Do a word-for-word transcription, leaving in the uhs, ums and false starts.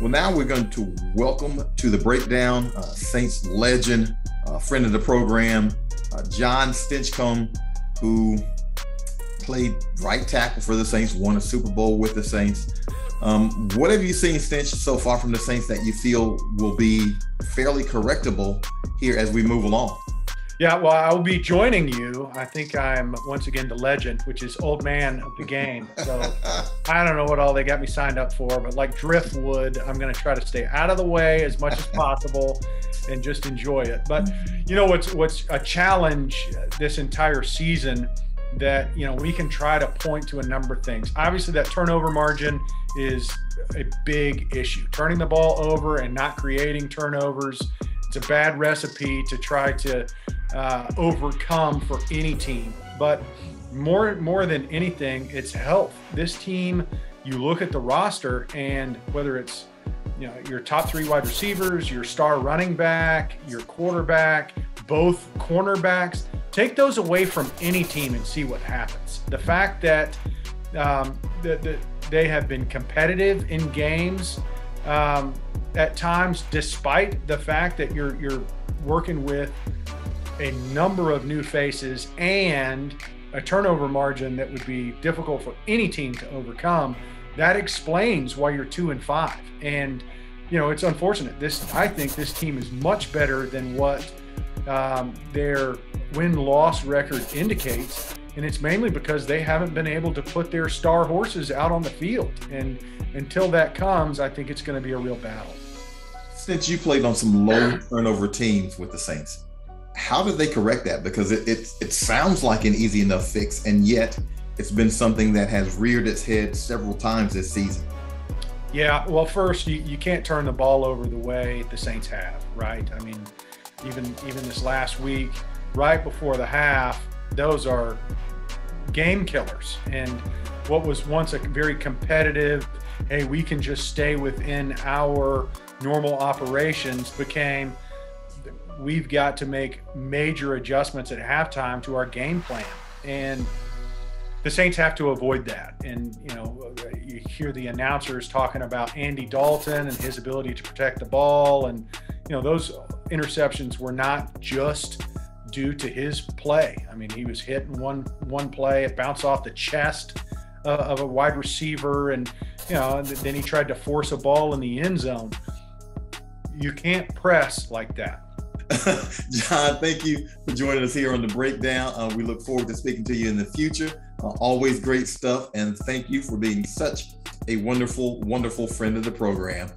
Well, now we're going to welcome to The Breakdown uh, Saints legend, uh, friend of the program, uh, John Stinchcomb, who played right tackle for the Saints, won a Super Bowl with the Saints. Um, what have you seen, Stinch, so far from the Saints that you feel will be fairly correctable here as we move along? Yeah, well, I'll be joining you. I think I'm, once again, the legend, which is old man of the game. So I don't know what all they got me signed up for, but like driftwood, I'm going to try to stay out of the way as much as possible and just enjoy it. But, you know, what's, what's a challenge this entire season that, you know, we can try to point to a number of things. Obviously, that turnover margin is a big issue. Turning the ball over and not creating turnovers, it's a bad recipe to try to Uh, overcome for any team. But more more than anything, it's health. This team, you look at the roster, and whether it's, you know, your top three wide receivers, your star running back, your quarterback, both cornerbacks, take those away from any team and see what happens. The fact that um, the, the, they have been competitive in games um, at times, despite the fact that you're you're working with a number of new faces and a turnover margin that would be difficult for any team to overcome, that explains why you're two and five. And, you know, it's unfortunate. This, I think this team is much better than what um, their win-loss record indicates. And it's mainly because they haven't been able to put their star horses out on the field. And until that comes, I think it's going to be a real battle. Since you played on some low turnover teams with the Saints, how did they correct that? Because it, it it sounds like an easy enough fix, and yet it's been something that has reared its head several times this season. Yeah, well, first, you, you can't turn the ball over the way the Saints have, right? I mean, even even this last week, right before the half, those are game killers. And what was once a very competitive, hey, we can just stay within our normal operations, became, we've got to make major adjustments at halftime to our game plan. And the Saints have to avoid that. And, you know, you hear the announcers talking about Andy Dalton and his ability to protect the ball. And, you know, those interceptions were not just due to his play. I mean, he was hit in one, one play, it bounced off the chest uh, of a wide receiver. And, you know, then he tried to force a ball in the end zone. You can't press like that. John, thank you for joining us here on The Breakdown. Uh, we look forward to speaking to you in the future. Uh, always great stuff, and thank you for being such a wonderful, wonderful friend of the program.